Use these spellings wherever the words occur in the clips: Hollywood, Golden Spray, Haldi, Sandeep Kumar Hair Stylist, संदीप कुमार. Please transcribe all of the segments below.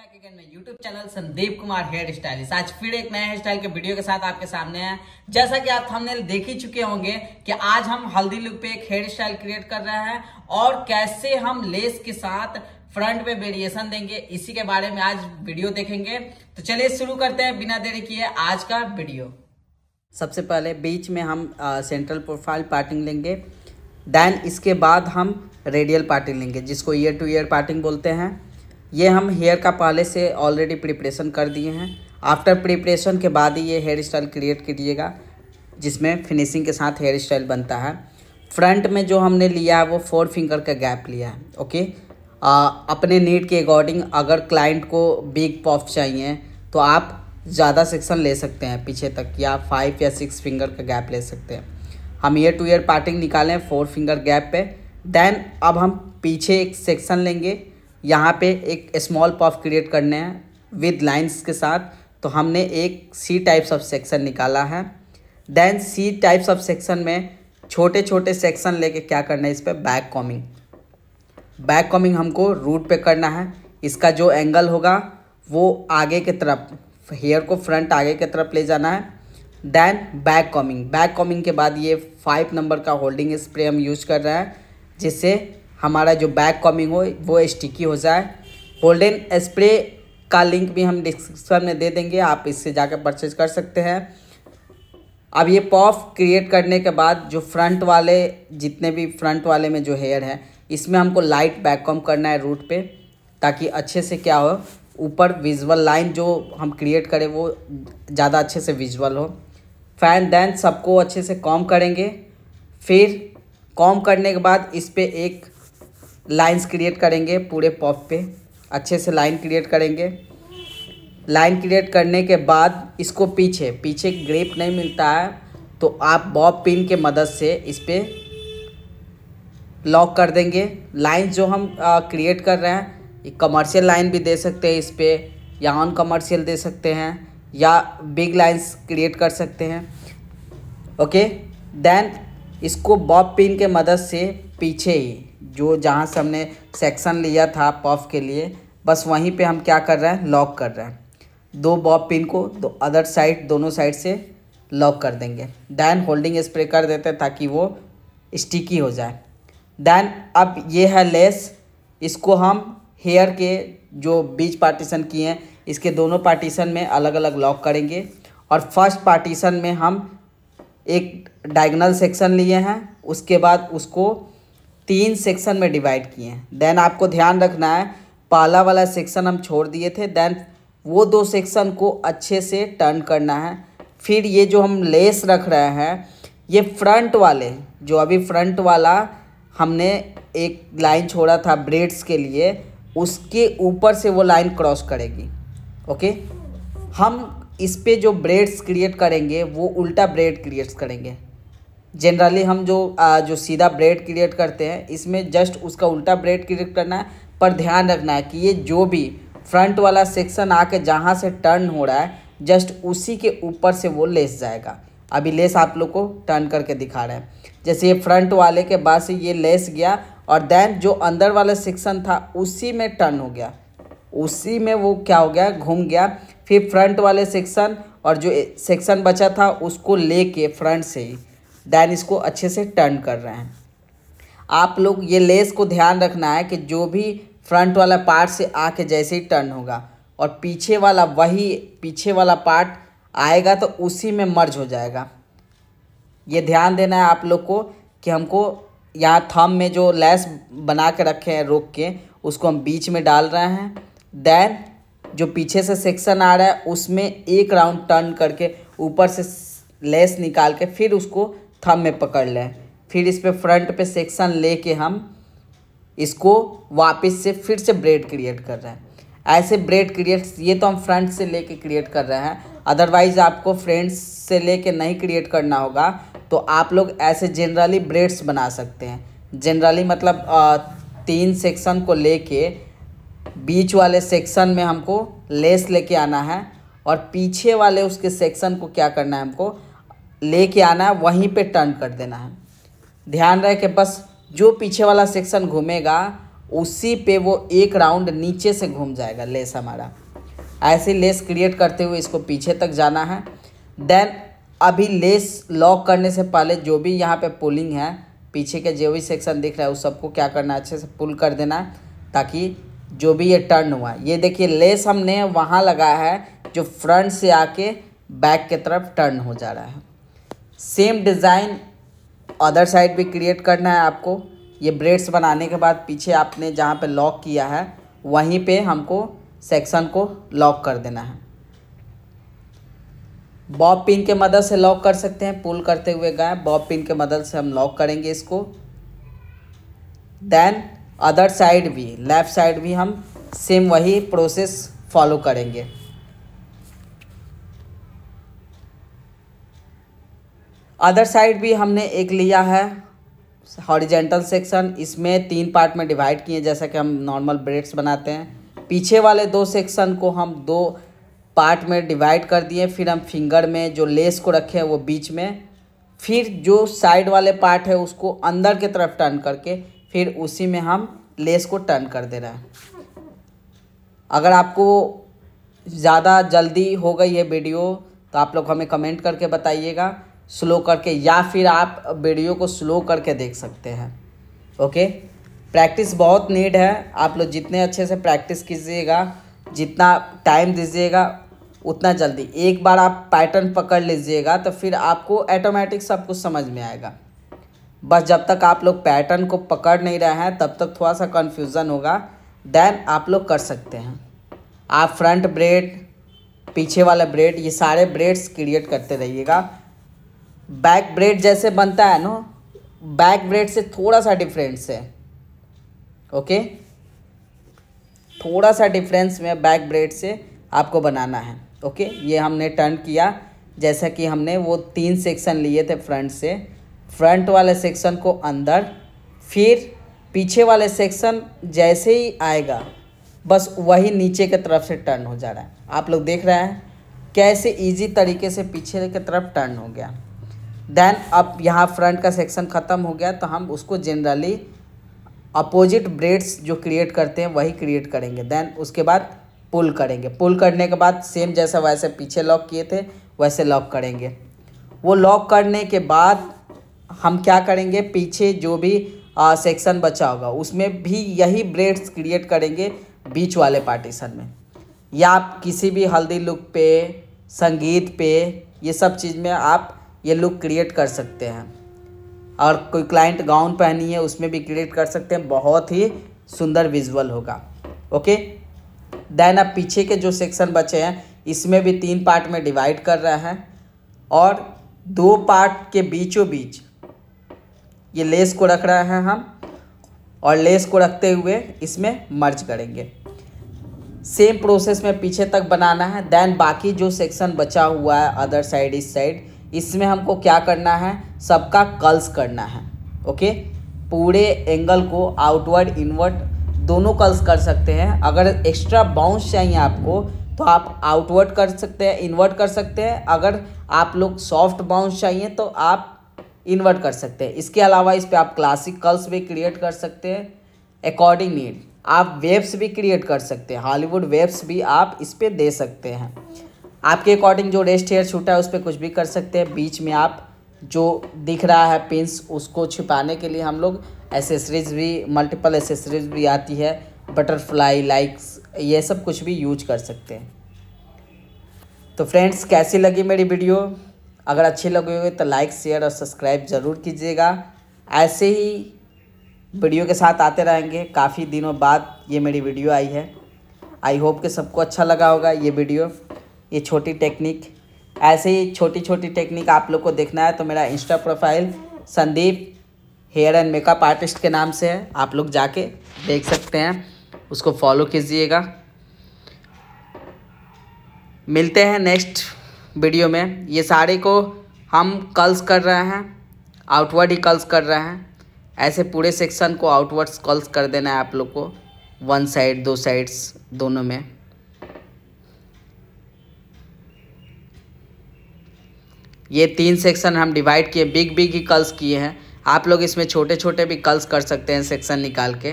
Back again my YouTube channel संदीप कुमार hair stylist. आज फिर एक नया हेयर स्टाइल के वीडियो के साथ आपके सामने है। जैसा कि आप थंबनेल देख ही चुके होंगे कि आज हम हल्दी लुक पे एक हेयर स्टाइल क्रिएट कर रहे हैं और कैसे हम लेस के साथ फ्रंट पे वेरिएशन देंगे, इसी के बारे में आज वीडियो देखेंगे। तो चलिए शुरू करते हैं बिना देरी किए आज का वीडियो। सबसे पहले बीच में हम सेंट्रल प्रोफाइल पार्टिंग लेंगे, देन इसके बाद हम रेडियल पार्टिंग लेंगे जिसको ईयर टू ईयर पार्टिंग बोलते हैं। ये हम हेयर का पहले से ऑलरेडी प्रिपरेशन कर दिए हैं। आफ्टर प्रिपरेशन के बाद ही ये हेयर स्टाइल क्रिएट कीजिएगा जिसमें फिनिशिंग के साथ हेयर स्टाइल बनता है। फ्रंट में जो हमने लिया है वो 4 फिंगर का गैप लिया है। ओके, अपने नीड के अकॉर्डिंग अगर क्लाइंट को बिग पफ चाहिए तो आप ज़्यादा सेक्शन ले सकते हैं पीछे तक, या 5 या 6 फिंगर का गैप ले सकते हैं। हम ईयर टू ईयर पार्टिंग निकालें 4 फिंगर गैप पे। देन अब हम पीछे एक सेक्शन लेंगे, यहाँ पे एक स्मॉल पफ क्रिएट करने हैं विद लाइंस के साथ। तो हमने एक सी टाइप्स ऑफ सेक्शन निकाला है। Then C types of section में छोटे छोटे सेक्शन लेके क्या करना है, इस पर बैक कॉमिंग। बैक कॉमिंग हमको रूट पे करना है। इसका जो एंगल होगा वो आगे की तरफ, हेयर को फ्रंट आगे की तरफ ले जाना है। Then back combing. Back combing के बाद ये 5 नंबर का होल्डिंग स्प्रे हम यूज कर रहे हैं जिससे हमारा जो बैक कॉमिंग हो वो स्टिकी हो जाए। गोल्डन स्प्रे का लिंक भी हम डिस्क्रिप्शन में दे देंगे, आप इससे जाकर परचेज कर सकते हैं। अब ये पॉफ क्रिएट करने के बाद जो फ्रंट वाले, जितने भी फ्रंट वाले में जो हेयर है इसमें हमको लाइट बैक कॉम करना है रूट पे, ताकि अच्छे से क्या हो, ऊपर विजुअल लाइन जो हम क्रिएट करें वो ज़्यादा अच्छे से विजुअल हो। फैन देन सबको अच्छे से कॉम करेंगे। फिर कॉम करने के बाद इस पर एक लाइंस क्रिएट करेंगे, पूरे पॉप पे अच्छे से लाइन क्रिएट करेंगे। लाइन क्रिएट करने के बाद इसको पीछे पीछे ग्रिप नहीं मिलता है तो आप बॉब पिन के मदद से इस पर लॉक कर देंगे। लाइन जो हम क्रिएट कर रहे हैं कमर्शियल लाइन भी दे सकते हैं इस पर, या ऑन कमर्शियल दे सकते हैं, या बिग लाइंस क्रिएट कर सकते हैं। ओके, देन इसको बॉब पिन के मदद से पीछे ही जो जहाँ से हमने सेक्शन लिया था पफ के लिए, बस वहीं पे हम क्या कर रहे हैं, लॉक कर रहे हैं। 2 बॉब पिन को अदर साइड, दोनों साइड से लॉक कर देंगे। दैन होल्डिंग स्प्रे कर देते हैं ताकि वो स्टिकी हो जाए। दैन अब ये है लेस, इसको हम हेयर के जो बीच पार्टीशन किए हैं इसके दोनों पार्टीशन में अलग अलग लॉक करेंगे। और फर्स्ट पार्टीशन में हम एक डायगोनल सेक्शन लिए हैं, उसके बाद उसको 3 सेक्शन में डिवाइड किए हैं। देन आपको ध्यान रखना है, पहला वाला सेक्शन हम छोड़ दिए थे, देन वो 2 सेक्शन को अच्छे से टर्न करना है। फिर ये जो हम लेस रख रहे हैं ये फ्रंट वाले, जो अभी फ्रंट वाला हमने एक लाइन छोड़ा था ब्रेड्स के लिए, उसके ऊपर से वो लाइन क्रॉस करेगी। ओके, हम इस पे जो ब्रेड्स क्रिएट करेंगे वो उल्टा ब्रेड क्रिएट करेंगे। जनरली हम जो सीधा ब्रेड क्रिएट करते हैं इसमें जस्ट उसका उल्टा ब्रेड क्रिएट करना है। पर ध्यान रखना है कि ये जो भी फ्रंट वाला सेक्शन आके जहाँ से टर्न हो रहा है जस्ट उसी के ऊपर से वो लेस जाएगा। अभी लेस आप लोग को टर्न करके दिखा रहे हैं। जैसे ये फ्रंट वाले के बाद से ये लेस गया और देन जो अंदर वाला सेक्शन था उसी में टर्न हो गया, उसी में वो क्या हो गया, घूम गया। फिर फ्रंट वाले सेक्शन और जो सेक्शन बचा था उसको लेके फ्रंट से ही दैन इसको अच्छे से टर्न कर रहे हैं। आप लोग ये लेस को ध्यान रखना है कि जो भी फ्रंट वाला पार्ट से आके जैसे ही टर्न होगा और पीछे वाला, वही पीछे वाला पार्ट आएगा तो उसी में मर्ज हो जाएगा। ये ध्यान देना है आप लोग को कि हमको यहाँ थंब में जो लेस बना के रखे हैं रोक के, उसको हम बीच में डाल रहे हैं। दैन जो पीछे से सेक्शन आ रहा है उसमें एक राउंड टर्न करके ऊपर से लेस निकाल के फिर उसको थंब में पकड़ लें। फिर इस पर फ्रंट पे सेक्शन लेके हम इसको वापस से फिर से ब्रेड क्रिएट कर रहे हैं। ऐसे ब्रेड क्रिएट, ये तो हम फ्रंट से लेके क्रिएट कर रहे हैं, अदरवाइज आपको फ्रंट से लेके नहीं क्रिएट करना होगा। तो आप लोग ऐसे जनरली ब्रेड्स बना सकते हैं। जनरली मतलब 3 सेक्शन को लेके बीच वाले सेक्शन में हमको लेस लेके आना है और पीछे वाले उसके सेक्शन को क्या करना है, हमको लेके आना है, वहीं पे टर्न कर देना है। ध्यान रहे कि बस जो पीछे वाला सेक्शन घूमेगा उसी पे वो एक राउंड नीचे से घूम जाएगा लेस हमारा। ऐसे लेस क्रिएट करते हुए इसको पीछे तक जाना है। देन अभी लेस लॉक करने से पहले जो भी यहाँ पे पुलिंग है, पीछे के जो भी सेक्शन दिख रहा है उस सबको क्या करना है, अच्छे से पुल कर देना है ताकि जो भी ये टर्न हुआ। ये देखिए लेस हमने वहाँ लगाया है जो फ्रंट से आके बैक के तरफ टर्न हो जा रहा है। सेम डिज़ाइन अदर साइड भी क्रिएट करना है आपको। ये ब्रेड्स बनाने के बाद पीछे आपने जहाँ पे लॉक किया है वहीं पे हमको सेक्शन को लॉक कर देना है। बॉब पिन के मदद से लॉक कर सकते हैं, पुल करते हुए गए बॉब पिन के मदद से हम लॉक करेंगे इसको। देन अदर साइड भी, लेफ़्ट साइड भी हम सेम वही प्रोसेस फॉलो करेंगे। अदर साइड भी हमने एक लिया है हॉरिजेंटल सेक्शन, इसमें 3 पार्ट में डिवाइड किए जैसा कि हम नॉर्मल ब्रेड्स बनाते हैं। पीछे वाले 2 सेक्शन को हम 2 पार्ट में डिवाइड कर दिए। फिर हम फिंगर में जो लेस को रखे हैं वो बीच में, फिर जो साइड वाले पार्ट है उसको अंदर की तरफ टर्न करके फिर उसी में हम लेस को टर्न कर दे रहे हैं। अगर आपको ज़्यादा जल्दी हो गई है वीडियो तो आप लोग हमें कमेंट करके बताइएगा स्लो करके, या फिर आप वीडियो को स्लो करके देख सकते हैं। ओके, प्रैक्टिस बहुत नीड है। आप लोग जितने अच्छे से प्रैक्टिस कीजिएगा, जितना टाइम दीजिएगा उतना जल्दी। एक बार आप पैटर्न पकड़ लीजिएगा तो फिर आपको ऑटोमेटिक सब कुछ समझ में आएगा। बस जब तक आप लोग पैटर्न को पकड़ नहीं रहे हैं तब तक थोड़ा सा कन्फ्यूज़न होगा। देन आप लोग कर सकते हैं, आप फ्रंट ब्रेड, पीछे वाला ब्रेड, ये सारे ब्रेड्स क्रिएट करते रहिएगा। बैक ब्रेड जैसे बनता है ना, बैक ब्रेड से थोड़ा सा डिफरेंस है। ओके, थोड़ा सा डिफरेंस में बैक ब्रेड से आपको बनाना है। ओके, ये हमने टर्न किया जैसा कि हमने वो 3 सेक्शन लिए थे फ्रंट से। फ्रंट वाले सेक्शन को अंदर, फिर पीछे वाले सेक्शन जैसे ही आएगा बस वही नीचे की तरफ से टर्न हो जा रहा है। आप लोग देख रहे हैं कैसे ईजी तरीके से पीछे की तरफ टर्न हो गया। देन अब यहाँ फ्रंट का सेक्शन ख़त्म हो गया तो हम उसको जनरली अपोजिट ब्रेड्स जो क्रिएट करते हैं वही क्रिएट करेंगे। देन उसके बाद पुल करेंगे। पुल करने के बाद सेम जैसा वैसे पीछे लॉक किए थे वैसे लॉक करेंगे। वो लॉक करने के बाद हम क्या करेंगे, पीछे जो भी सेक्शन बचा होगा उसमें भी यही ब्रेड्स क्रिएट करेंगे बीच वाले पार्टीशन में। या आप किसी भी हल्दी लुक पे, संगीत पे, ये सब चीज़ में आप ये लुक क्रिएट कर सकते हैं। और कोई क्लाइंट गाउन पहनी है उसमें भी क्रिएट कर सकते हैं, बहुत ही सुंदर विजुअल होगा। ओके, देन अब पीछे के जो सेक्शन बचे हैं इसमें भी 3 पार्ट में डिवाइड कर रहे हैं और 2 पार्ट के बीचों बीच ये लेस को रख रहे हैं हम, और लेस को रखते हुए इसमें मर्ज करेंगे। सेम प्रोसेस में पीछे तक बनाना है। देन बाकी जो सेक्शन बचा हुआ है अदर साइड, इस साइड, इसमें हमको क्या करना है, सबका कर्ल्स करना है। ओके, पूरे एंगल को आउटवर्ड इनवर्ड दोनों कर्ल्स कर सकते हैं। अगर एक्स्ट्रा बाउंस चाहिए आपको तो आप आउटवर्ड कर सकते हैं, इनवर्ड कर सकते हैं। अगर आप लोग सॉफ्ट बाउंस चाहिए तो आप इनवर्ड कर सकते हैं। इसके अलावा इस पर आप क्लासिक कर्ल्स भी क्रिएट कर सकते हैं अकॉर्डिंग नीड। आप वेव्स भी क्रिएट कर सकते हैं, हॉलीवुड वेव्स भी आप इस पर दे सकते हैं। आपके अकॉर्डिंग जो रेस्ट हेयर छूटा है उस पर कुछ भी कर सकते हैं। बीच में आप जो दिख रहा है पिंस उसको छिपाने के लिए हम लोग एसेसरीज भी, मल्टीपल एसेसरीज भी आती है, बटरफ्लाई लाइक्स, ये सब कुछ भी यूज कर सकते हैं। तो फ्रेंड्स, कैसी लगी मेरी वीडियो? अगर अच्छी लगी होगी तो लाइक, शेयर और सब्सक्राइब ज़रूर कीजिएगा। ऐसे ही वीडियो के साथ आते रहेंगे। काफ़ी दिनों बाद ये मेरी वीडियो आई है। आई होप कि सबको अच्छा लगा होगा ये वीडियो, ये छोटी टेक्निक। ऐसे ही छोटी छोटी टेक्निक आप लोग को देखना है तो मेरा insta profile Sandeep hair and makeup artist के नाम से है, आप लोग जाके देख सकते हैं, उसको फॉलो कीजिएगा। मिलते हैं नेक्स्ट वीडियो में। ये सारे को हम कर्ल्स कर रहे हैं, आउटवर्ड ही कर्ल्स कर रहे हैं। ऐसे पूरे सेक्शन को आउटवर्ड्स कर्ल्स कर देना है आप लोग को, वन साइड, 2 साइड्स, दोनों में। ये 3 सेक्शन हम डिवाइड किए, बिग बिग ही कर्ल्स किए हैं। आप लोग इसमें छोटे छोटे भी कर्ल्स कर सकते हैं सेक्शन निकाल के।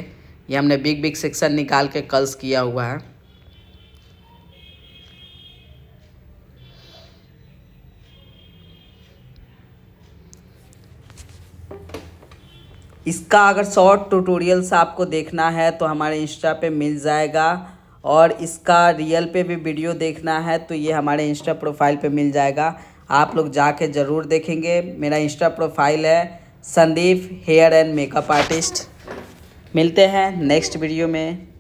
ये हमने बिग बिग सेक्शन निकाल के कर्ल्स किया हुआ है। इसका अगर शॉर्ट ट्यूटोरियल्स आपको देखना है तो हमारे इंस्टा पे मिल जाएगा, और इसका रियल पे भी वीडियो देखना है तो ये हमारे इंस्टा प्रोफाइल पे मिल जाएगा। आप लोग जाके ज़रूर देखेंगे। मेरा इंस्टा प्रोफाइल है Sandeep hair and makeup artist. मिलते हैं नेक्स्ट वीडियो में।